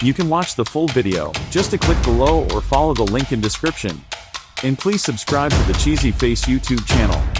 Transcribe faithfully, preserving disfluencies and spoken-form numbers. You can watch the full video, just a click below or follow the link in description. And please subscribe to the CheesyFace YouTube channel.